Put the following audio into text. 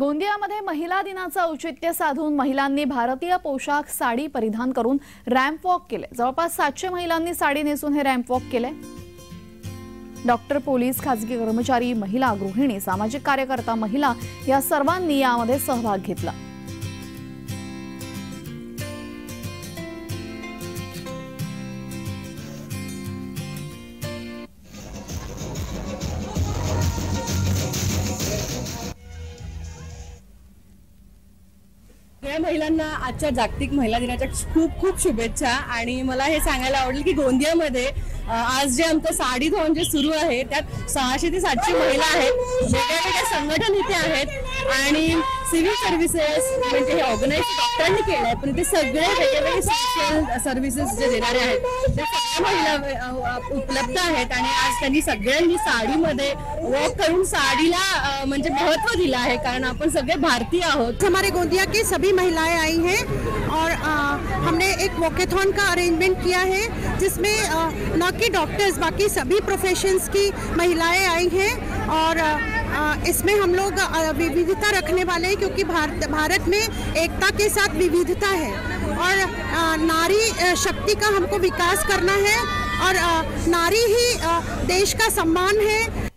गोंदियामध्ये महिला दिनाचं औचित्य साधून महिलांनी भारतीय पोशाख साडी परिधान करून रॅम्प वॉक केले। जवळपास 700 महिलांनी साडी नेसून हे रॅम्प वॉक केले। डॉक्टर, पोलीस, खासगी कर्मचारी, महिला, गृहिणी, सामाजिक कार्यकर्ता, महिला या सर्वांनी यामध्ये सहभाग घेतला। महिलांना आजच्या जागतिक महिला दिनाच्या खूप खूप शुभेच्छा। आणि मला हे सांगायला आवडेल की गोंदियामध्ये आज जे आमचं साडी धोन जे सुरू आहे त्यात 600 ते 700 महिला आहेत। वेगवेगळे संघटन इथे आहेत आणि सिव्हिल सर्व्हिसेस म्हणजे हे ऑर्गनाइज डॉक्टरांनी केलं आहे, पण ते सगळे वेगवेगळे सोशल सर्व्हिसेस जे देणारे आहेत ते सगळ्या महिला उपलब्ध आहेत। आणि आज त्यांनी सगळ्यांनी साडीमध्ये वॉक करून साडीला म्हणजे महत्त्व दिलं आहे, कारण आपण सगळे भारतीय आहोत। हमारे गोंदिया के सभी महिलाएं आई हैं और हमने एक वॉकेथॉन का अरेंजमेंट किया है, जिसमें न कि डॉक्टर्स बाकी सभी प्रोफेशंस की महिलाएं आई हैं। और इसमें हम लोग विविधता रखने वाले हैं, क्योंकि भारत में एकता के साथ विविधता है और नारी शक्ति का हमको विकास करना है और नारी ही देश का सम्मान है।